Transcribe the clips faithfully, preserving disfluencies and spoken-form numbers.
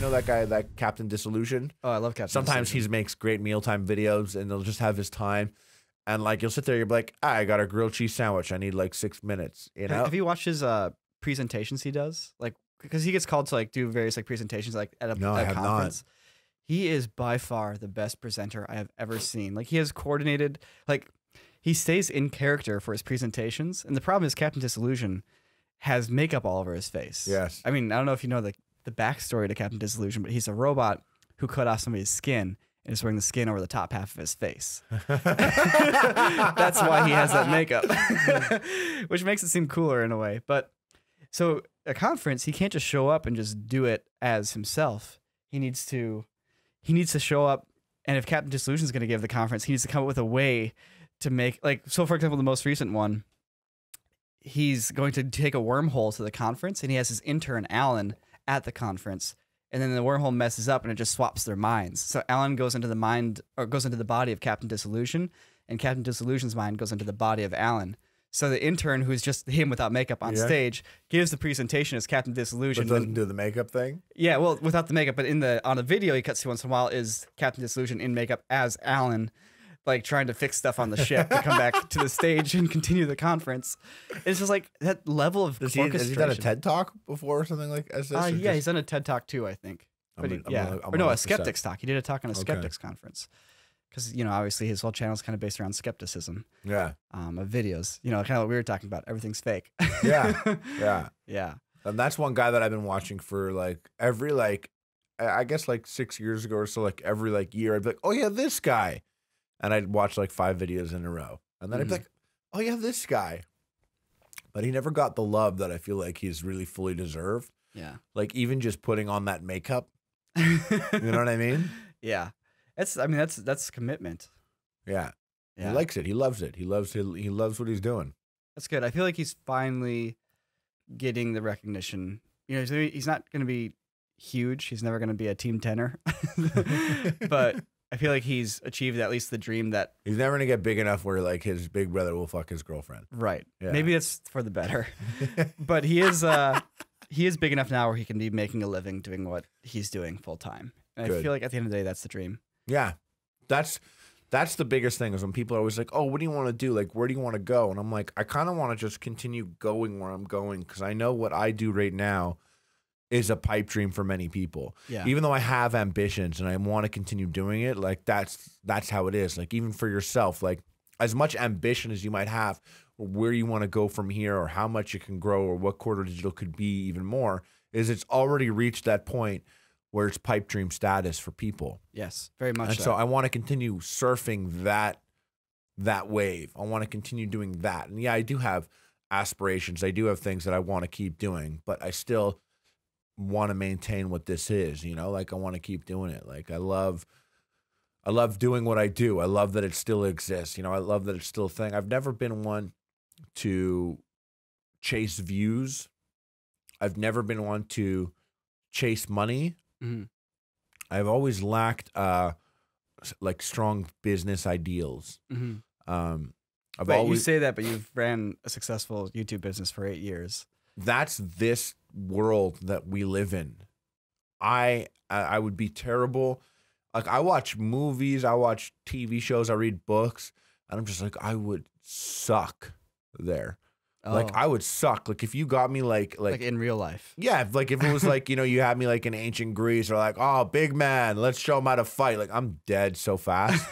you know that guy, that Captain Disillusion? Oh, I love Captain Sometimes Disillusion. He makes great mealtime videos, and they'll just have his time. And, like, you'll sit there, you'll be like, ah, I got a grilled cheese sandwich. I need, like, six minutes, you know? Have, have you watched his uh, presentations he does? Like, because he gets called to, like, do various, like, presentations, like, at a, no, at I a have conference. Not. He is by far the best presenter I have ever seen. Like, he has coordinated, like, he stays in character for his presentations. And the problem is Captain Disillusion has makeup all over his face. Yes. I mean, I don't know if you know the, the backstory to Captain Disillusion, but he's a robot who cut off somebody's skin and is wearing the skin over the top half of his face. That's why he has that makeup, which makes it seem cooler in a way. But so a conference, he can't just show up and just do it as himself. He needs to, he needs to show up. And if Captain Disillusion is going to give the conference, he needs to come up with a way to make, like, so for example, the most recent one, he's going to take a wormhole to the conference, and he has his intern, Alan, at the conference, and then the wormhole messes up, and it just swaps their minds. So Alan goes into the mind, or goes into the body of Captain Disillusion, and Captain Disillusion's mind goes into the body of Alan. So the intern, who's just him without makeup on yeah. stage, gives the presentation as Captain Disillusion. But doesn't and, do the makeup thing? Yeah, well, without the makeup, but in the on a video he cuts to once in a while is Captain Disillusion in makeup as Alan, like trying to fix stuff on the ship to come back to the stage and continue the conference. It's just like that level of Does orchestration. He, has he done a TED Talk before or something like as this? Uh, yeah, just... he's done a TED Talk too, I think. I'm but he, a, yeah, I'm or no, a skeptics talk. He did a talk on a skeptics okay. conference because you know obviously his whole channel is kind of based around skepticism. Yeah. Um, of videos, you know, kind of what we were talking about. Everything's fake. yeah, yeah, yeah. And that's one guy that I've been watching for like every like, I guess like six years ago or so. Like every like year, I'd be like, oh yeah, this guy. And I'd watch like five videos in a row. And then mm-hmm. I'd be like, oh, yeah, this guy. But he never got the love that I feel like he's really fully deserved. Yeah. Like even just putting on that makeup. You know what I mean? Yeah. It's, I mean, that's that's commitment. Yeah. yeah. He likes it. He loves it. He loves he, he loves what he's doing. That's good. I feel like he's finally getting the recognition. You know, he's not going to be huge. He's never going to be a team tenor. But... I feel like he's achieved at least the dream that... He's never going to get big enough where, like, his big brother will fuck his girlfriend. Right. Yeah. Maybe that's for the better. But he is uh, he is big enough now where he can be making a living doing what he's doing full-time. And Good. I feel like at the end of the day, that's the dream. Yeah. That's that's the biggest thing is when people are always like, oh, what do you want to do? Like, where do you want to go? And I'm like, I kind of want to just continue going where I'm going because I know what I do right now is a pipe dream for many people. Yeah. Even though I have ambitions and I want to continue doing it, like that's that's how it is. Like even for yourself, like as much ambition as you might have, where you want to go from here or how much you can grow or what Quarter Digital could be even more, is it's already reached that point where it's pipe dream status for people. Yes, very much and so. so I want to continue surfing that that wave. I want to continue doing that. And yeah, I do have aspirations. I do have things that I want to keep doing, but I still want to maintain what this is, you know, like I want to keep doing it. Like I love, I love doing what I do. I love that it still exists. You know, I love that it's still a thing. I've never been one to chase views. I've never been one to chase money. Mm-hmm. I've always lacked, uh, like strong business ideals. Mm-hmm. Um, I've Wait, always you say that, but you've ran a successful YouTube business for eight years. That's this world that we live in. I I would be terrible. Like I watch movies, I watch T V shows, I read books, and I'm just like I would suck there. Oh. Like I would suck. Like if you got me like like, like in real life. Yeah, like if it was like you know you had me like in ancient Greece or like oh big man, let's show him how to fight. Like I'm dead so fast.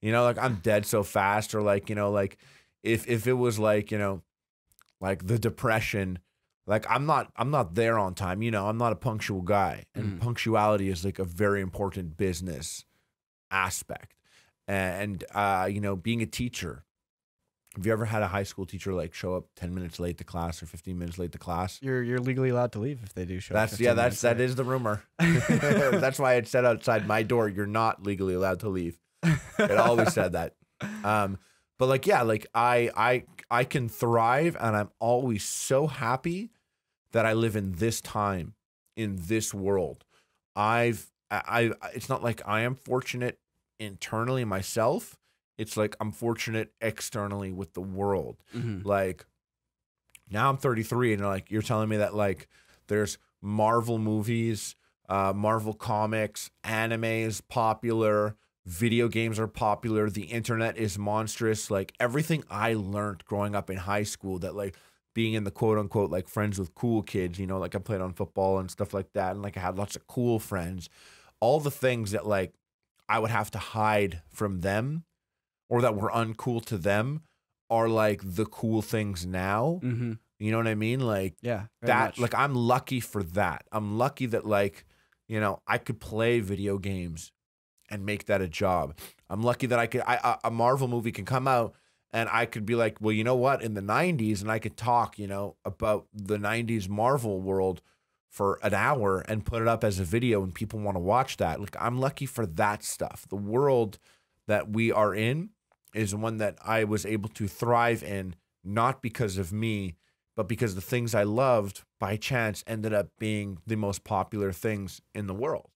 You know, like I'm dead so fast. Or like you know like if if it was like you know. Like the depression, like I'm not, I'm not there on time. You know, I'm not a punctual guy, and mm-hmm. punctuality is like a very important business aspect. And uh, you know, being a teacher, have you ever had a high school teacher like show up ten minutes late to class or fifteen minutes late to class? You're you're legally allowed to leave if they do show that's, up. Yeah, that's that late. is the rumor. That's why it said outside my door, you're not legally allowed to leave. It always said that. Um, but like yeah, like I I. I can thrive, and I'm always so happy that I live in this time, in this world. I've, I, I, it's not like I am fortunate internally myself. It's like I'm fortunate externally with the world. Mm-hmm. Like now I'm thirty-three, and like you're telling me that like there's Marvel movies, uh, Marvel Comics, anime is popular, video games are popular, the internet is monstrous. Like, everything I learned growing up in high school, that like being in the quote unquote like friends with cool kids, you know, like I played on football and stuff like that, and like I had lots of cool friends, all the things that like I would have to hide from them or that were uncool to them are like the cool things now. Mm-hmm. You know what I mean? Like, yeah, that much. Like, I'm lucky for that. I'm lucky that like, you know, I could play video games and make that a job. I'm lucky that I could, I, a Marvel movie can come out and I could be like, well, you know what, in the nineties, and I could talk, you know, about the nineties Marvel world for an hour and put it up as a video and people want to watch that. Like, I'm lucky for that stuff. The world that we are in is one that I was able to thrive in, not because of me, but because the things I loved by chance ended up being the most popular things in the world.